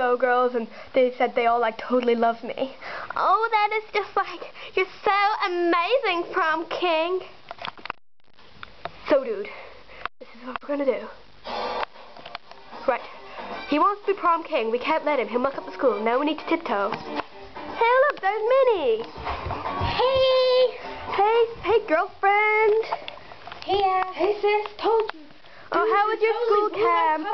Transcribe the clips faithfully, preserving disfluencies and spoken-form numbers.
so girls, and they said they all like totally love me. Oh, that is just like, you're so amazing, prom king. So dude, this is what we're gonna do. Right, he wants to be prom king. We can't let him, he'll muck up the school. Now we need to tiptoe. Hey look, there's Minnie. Hey. Hey, hey girlfriend. Hey, uh, hey sis, told you. Oh, how was your school camp?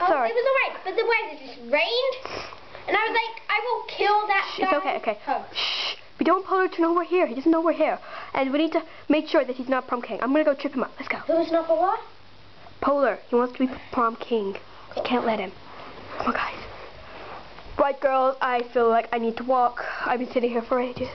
Oh, sorry. It was alright, but then why it just rained? And I was like, I will kill that guy. It's okay, okay. Oh. Shh. We don't want Polar to know we're here. He doesn't know we're here. And we need to make sure that he's not prom king. I'm gonna go trip him up. Let's go. Who's not Polar? Polar. He wants to be prom king. We can't let him. Come on, guys. Right, girls. I feel like I need to walk. I've been sitting here for ages.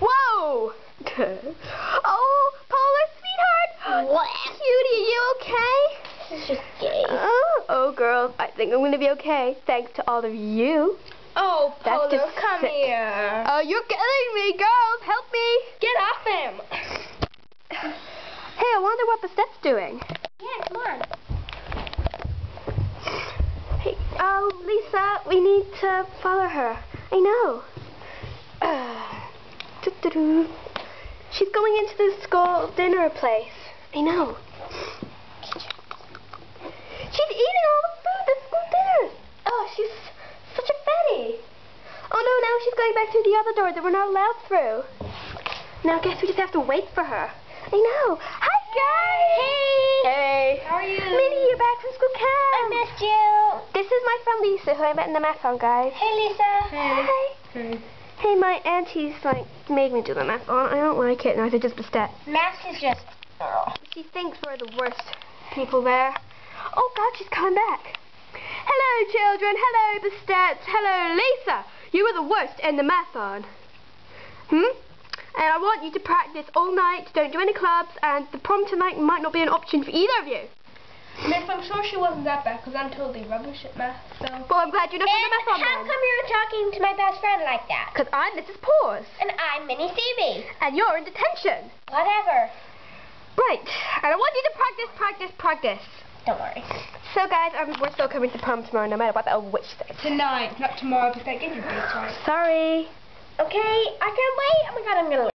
Whoa! Oh, Polar, sweetheart. What? Cutie, are you okay? This is just gay. Oh, oh, girls, I think I'm going to be okay, thanks to all of you. Oh, Polar, that's just come sick. Here. Oh, you're killing me, girls. Help me. Get off him. Hey, I wonder what Bastette's doing. Yeah, come on. Hey, oh, Lisa, we need to follow her. I know. Uh, doo -doo -doo. She's going into the school dinner place. I know. She's eating all the food at school dinner. Oh, she's such a fatty. Oh no, now she's going back through the other door that we're not allowed through. Now I guess we just have to wait for her. I know. Hi guys. Hey. Hey. How are you? Minnie, you're back from school camp. I missed you. This is my friend Lisa, who I met in the math on, guys. Hey Lisa. Hey. Hi. Hey. Hey, my auntie's like made me do the math on. I don't like it, and I think it's Bastet. Math is just girl. She thinks we're the worst people there. Oh God, she's coming back. Hello, children. Hello, Bastet. Hello, Lisa. You were the worst in the math on. Hmm? And I want you to practice all night. Don't do any clubs. And the prom tonight might not be an option for either of you. Miss, I'm sure she wasn't that bad, because I'm totally rubbish at math, so... Well, I'm glad you're not from the math on, how come you're talking to my best friend like that? Because I'm Missus Paws. And I'm Minnie Stevie. And you're in detention. Whatever. Right. And I want you to practice, practice, practice. Don't worry. So, guys, um, we're still coming to prom tomorrow, no matter what that witch says. Tonight, not tomorrow, because that gave you a big time. Sorry. Okay, I can't wait. Oh, my God, I'm going to...